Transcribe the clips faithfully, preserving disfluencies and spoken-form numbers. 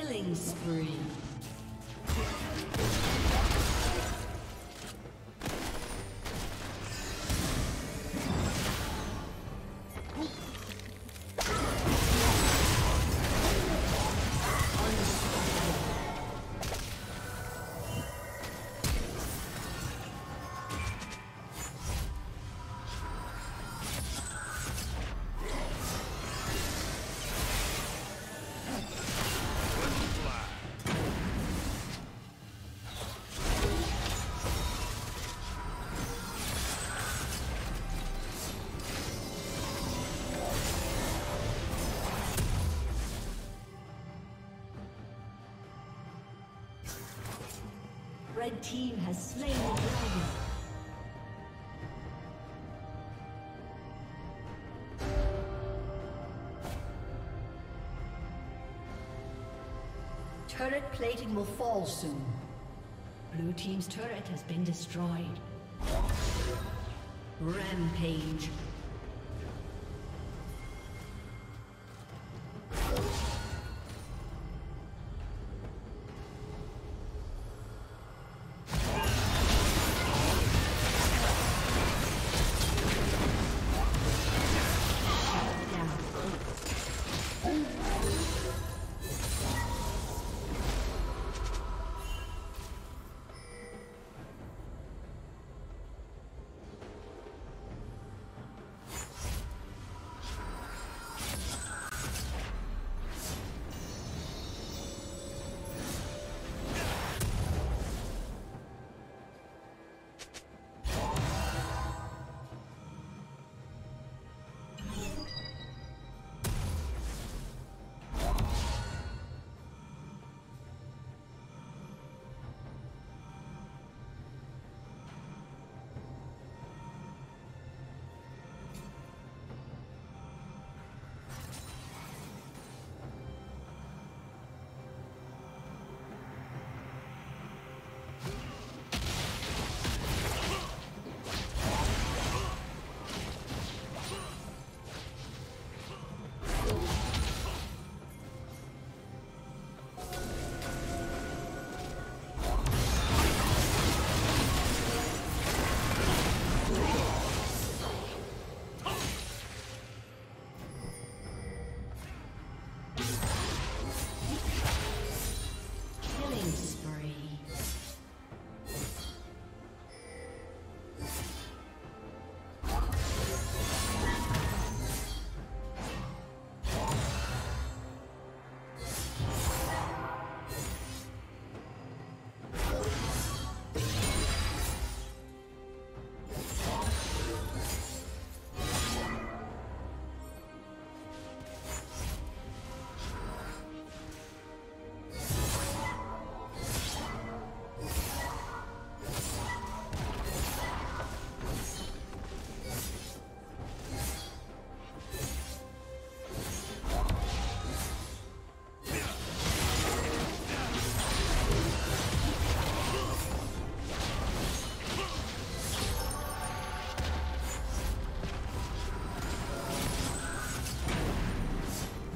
Killing spree. Red team has slain the dragon. Turret plating will fall soon. Blue team's turret has been destroyed. Rampage.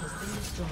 has been destroyed.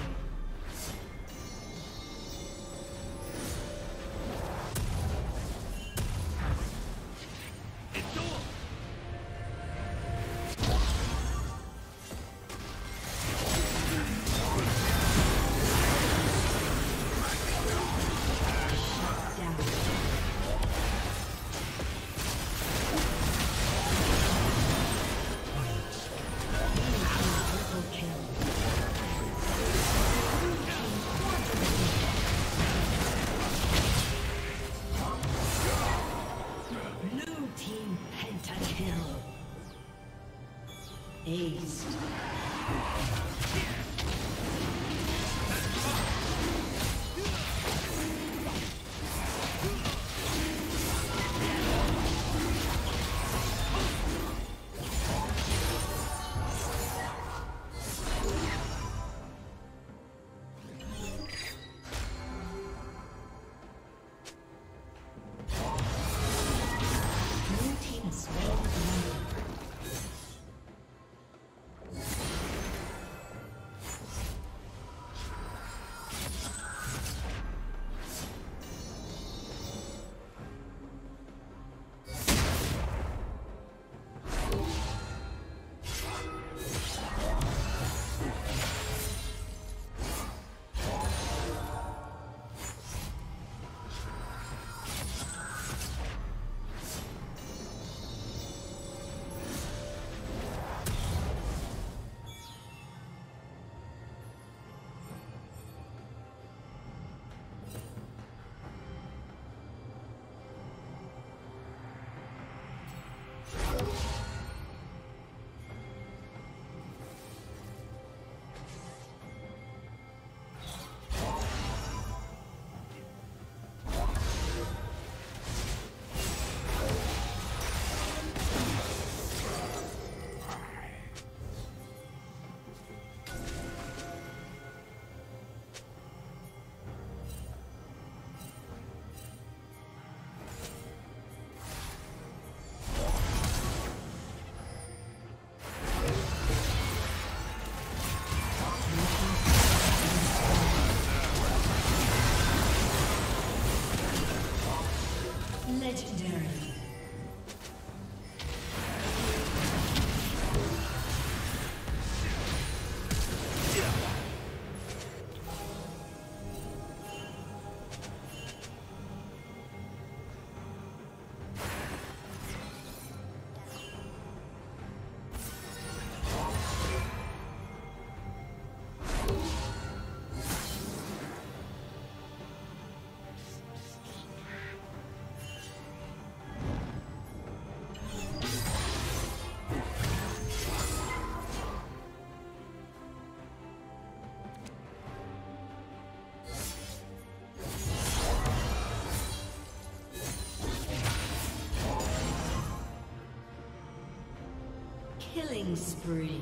Killing spree.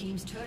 team's turret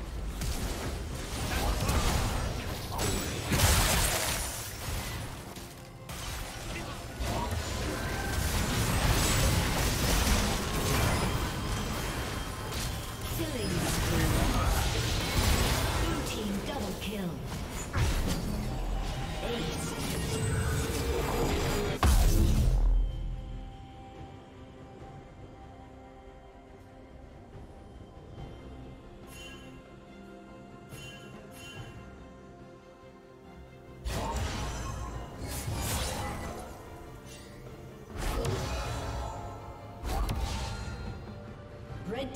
Red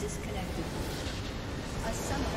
Disconnected. A summer